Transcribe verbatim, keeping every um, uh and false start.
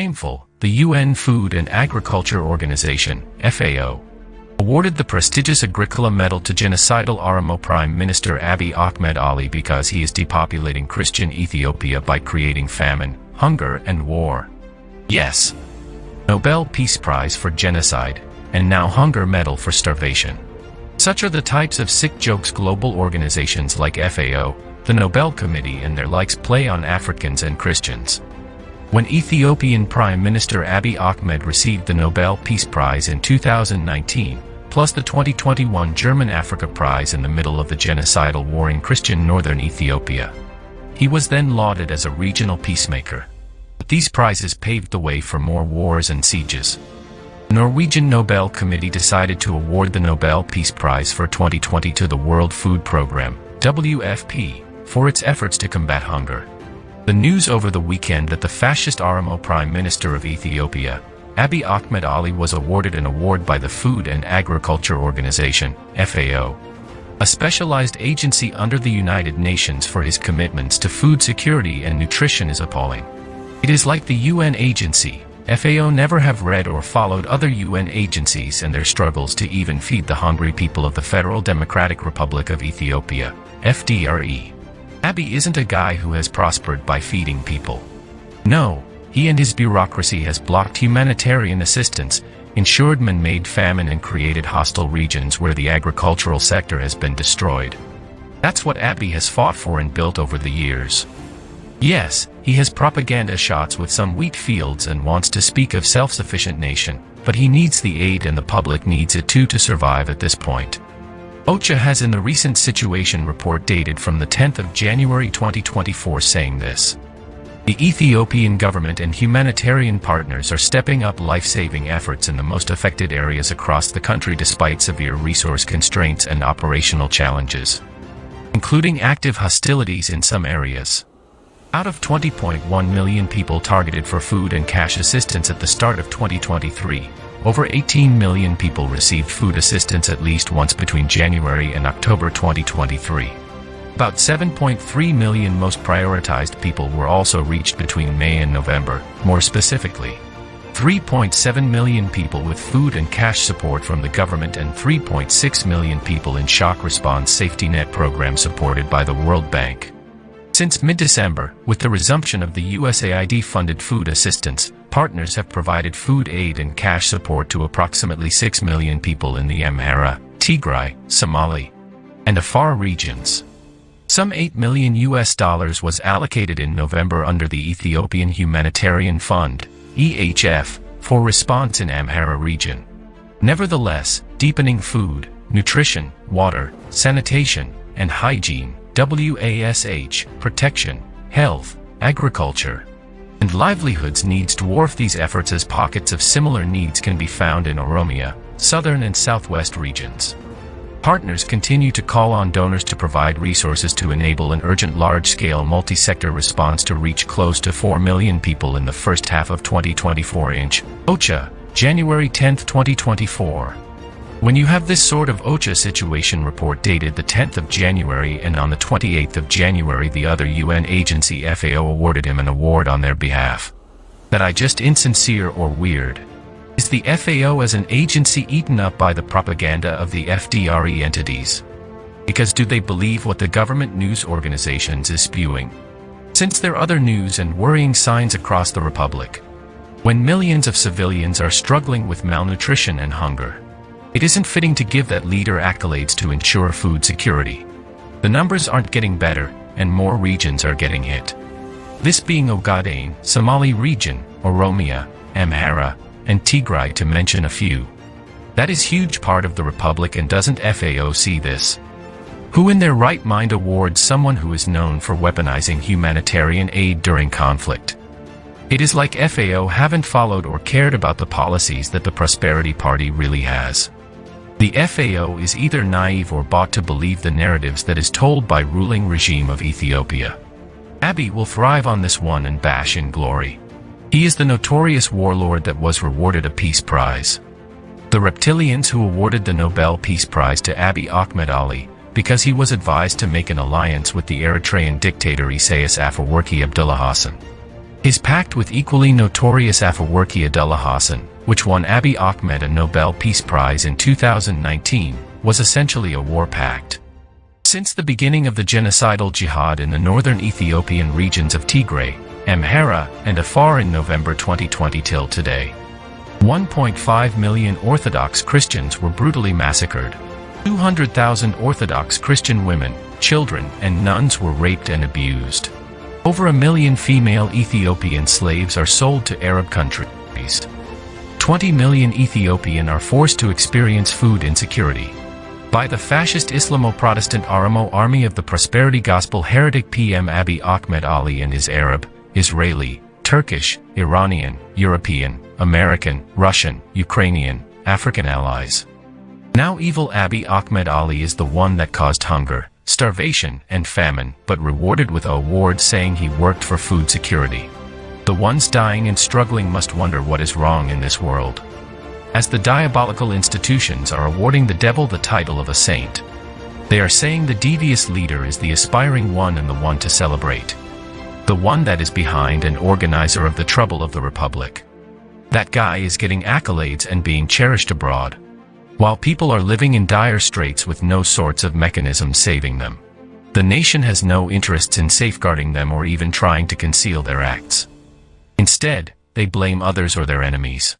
Shameful, the U N Food and Agriculture Organization, F A O, awarded the prestigious Agricola Medal to genocidal Oromo Prime Minister Abiy Ahmed Ali because he is depopulating Christian Ethiopia by creating famine, hunger and war. Yes. Nobel Peace Prize for genocide, and now Hunger Medal for starvation. Such are the types of sick jokes global organizations like F A O, the Nobel Committee and their likes play on Africans and Christians. When Ethiopian Prime Minister Abiy Ahmed received the Nobel Peace Prize in two thousand nineteen, plus the twenty twenty-one German Africa Prize in the middle of the genocidal war in Christian northern Ethiopia, he was then lauded as a regional peacemaker. But these prizes paved the way for more wars and sieges. The Norwegian Nobel Committee decided to award the Nobel Peace Prize for twenty twenty to the World Food Programme, W F P, for its efforts to combat hunger. The news over the weekend that the fascist Oromo Prime Minister of Ethiopia, Abiy Ahmed Ali, was awarded an award by the Food and Agriculture Organization, F A O, a specialized agency under the United Nations, for his commitments to food security and nutrition is appalling. It is like the U N agency, F A O, never have read or followed other U N agencies and their struggles to even feed the hungry people of the Federal Democratic Republic of Ethiopia, F D R E. Abiy isn't a guy who has prospered by feeding people. No, he and his bureaucracy has blocked humanitarian assistance, ensured man-made famine and created hostile regions where the agricultural sector has been destroyed. That's what Abiy has fought for and built over the years. Yes, he has propaganda shots with some wheat fields and wants to speak of self-sufficient nation, but he needs the aid and the public needs it too to survive at this point. OCHA has, in the recent situation report dated from the tenth of January twenty twenty-four, saying this: the Ethiopian government and humanitarian partners are stepping up life-saving efforts in the most affected areas across the country despite severe resource constraints and operational challenges, including active hostilities in some areas. Out of twenty point one million people targeted for food and cash assistance at the start of twenty twenty-three, over eighteen million people received food assistance at least once between January and October twenty twenty-three. About seven point three million most prioritized people were also reached between May and November. More specifically, three point seven million people with food and cash support from the government and three point six million people in shock response safety net program supported by the World Bank. Since mid-December, with the resumption of the U S A I D-funded food assistance, partners have provided food aid and cash support to approximately six million people in the Amhara, Tigray, Somali, and Afar regions. Some eight million U S dollars was allocated in November under the Ethiopian Humanitarian Fund, E H F, for response in Amhara region. Nevertheless, deepening food, nutrition, water, sanitation, and hygiene, W A S H, protection, health, agriculture, and livelihoods needs dwarf these efforts, as pockets of similar needs can be found in Oromia, southern and southwest regions. Partners continue to call on donors to provide resources to enable an urgent large-scale multi-sector response to reach close to four million people in the first half of twenty twenty-four. OCHA, January tenth twenty twenty-four. When you have this sort of OCHA situation report dated the tenth of January, and on the twenty-eighth of January the other U N agency F A O awarded him an award on their behalf. That I just insincere or weird? Is the F A O as an agency eaten up by the propaganda of the F D R E entities? Because do they believe what the government news organizations is spewing? Since there are other news and worrying signs across the Republic, when millions of civilians are struggling with malnutrition and hunger, it isn't fitting to give that leader accolades to ensure food security. The numbers aren't getting better, and more regions are getting hit. This being Ogaden, Somali region, Oromia, Amhara, and Tigray, to mention a few. That is huge part of the Republic, and doesn't F A O see this? Who in their right mind awards someone who is known for weaponizing humanitarian aid during conflict? It is like F A O haven't followed or cared about the policies that the Prosperity Party really has. The F A O is either naive or bought to believe the narratives that is told by ruling regime of Ethiopia. Abiy will thrive on this one and bash in glory. He is the notorious warlord that was rewarded a peace prize. The reptilians who awarded the Nobel Peace Prize to Abiy Ahmed Ali, because he was advised to make an alliance with the Eritrean dictator Isaias Afwerki Abdullah Hassan. His pact with equally notorious Afwerki Abdullah Hassan, which won Abiy Ahmed a Nobel Peace Prize in two thousand nineteen, was essentially a war pact. Since the beginning of the genocidal jihad in the northern Ethiopian regions of Tigray, Amhara, and Afar in November twenty twenty till today, one point five million Orthodox Christians were brutally massacred. two hundred thousand Orthodox Christian women, children, and nuns were raped and abused. Over a million female Ethiopian slaves are sold to Arab countries. twenty million Ethiopian are forced to experience food insecurity by the fascist Islamo-Protestant Oromo Army of the Prosperity Gospel heretic P M Abiy Ahmed Ali and his Arab, Israeli, Turkish, Iranian, European, American, Russian, Ukrainian, African allies. Now evil Abiy Ahmed Ali is the one that caused hunger, starvation, and famine, but rewarded with awards saying he worked for food security. The ones dying and struggling must wonder what is wrong in this world, as the diabolical institutions are awarding the devil the title of a saint. They are saying the devious leader is the aspiring one and the one to celebrate. The one that is behind and organizer of the trouble of the republic. That guy is getting accolades and being cherished abroad, while people are living in dire straits with no sorts of mechanism saving them. The nation has no interests in safeguarding them or even trying to conceal their acts. Instead, they blame others or their enemies.